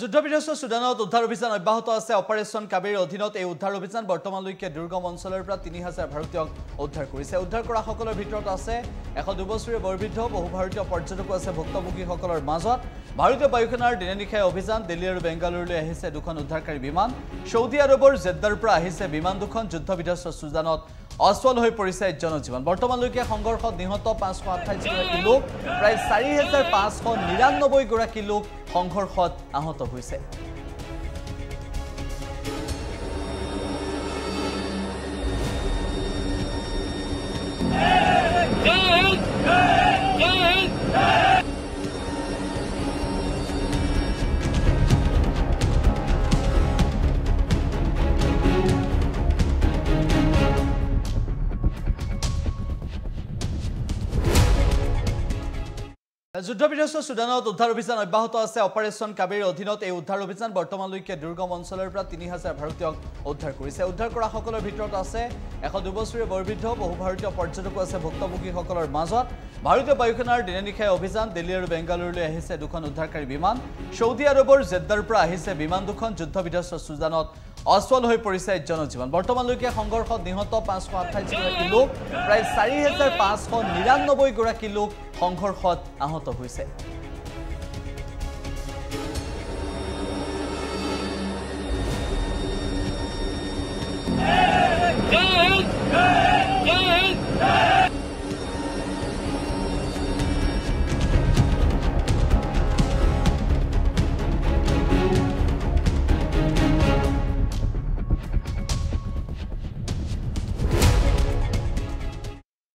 যুদ্ধবিধ্বস্ত সুদানত উদ্ধাৰ অভিযান অব্যাহত আছে অপাৰেশন কাবেৰীৰ অধীনত এই উদ্ধাৰ অভিযান বৰ্তমানলৈকে দুৰ্গম অঞ্চলৰ পৰা ৩০০০ ভাৰতীয়ক উদ্ধাৰ কৰিছে উদ্ধাৰ কৰা সকলৰ ভিতৰত আছে ১০২ বছৰীয়া বয়বৃদ্ধ বহু ভাৰতীয় পৰ্যটক আছে ভক্তভোগী সকলৰ মাজত ভাৰতীয় বায়ুসেনাৰ দিনেনিশাই অভিযান দিল্লী আৰু বেংগালুৰুলৈ আহিছে দুখন উদ্ধাৰকাৰী বিমান সৌদি আৰবৰ জেদ্দাৰ পৰা আহিছে বিমান দুখন যুদ্ধবিধ্বস্ত সুদানত অস্ফল হৈ পৰিছে জনজীৱন বৰ্তমানলৈকে সংঘৰ্ষত নিহত ৫২৮ গৰাকী লোক প্ৰায় ৪৫৯৯ গৰাকী লোক সংঘৰ্ষত আহত হৈছে যুদ্ধবিধ্বস্ত সুদানত উদ্ধাৰ অভিযান অব্যাহত আছে অপাৰেশন কাবেৰীৰ অধীনত এই উদ্ধাৰ অভিযান বৰ্তমানলৈকে দুৰ্গম অঞ্চলৰ পৰা ৩০০০ ভাৰতীয়ক উদ্ধাৰ কৰিছে উদ্ধাৰ কৰা সকলৰ ভিতৰত আছে ১০২ বছৰীয়া বয়বৃদ্ধ বহু ভাৰতীয় পৰ্যটক আছে ভক্তভোগী সকলৰ মাজত ভাৰতীয় বায়ুসেনাৰ দিনেনিশাই অভিযান দিল্লী আৰু বেংগালুৰুলৈ আহিছে দুখন উদ্ধাৰকাৰী বিমান সৌদি আৰবৰ জেদ্দাৰ পৰা আহিছে বিমান দুখন যুদ্ধবিধ্বস্ত সুদানত অস্ফল হৈ পৰিছে জনজীৱন বৰ্তমানলৈকে সংঘৰ্ষত নিহত ৫২৮ গৰাকী লোক প্ৰায় ৪৫৯৯ গৰাকী লোক সংঘৰ্ষত আহত হৈছে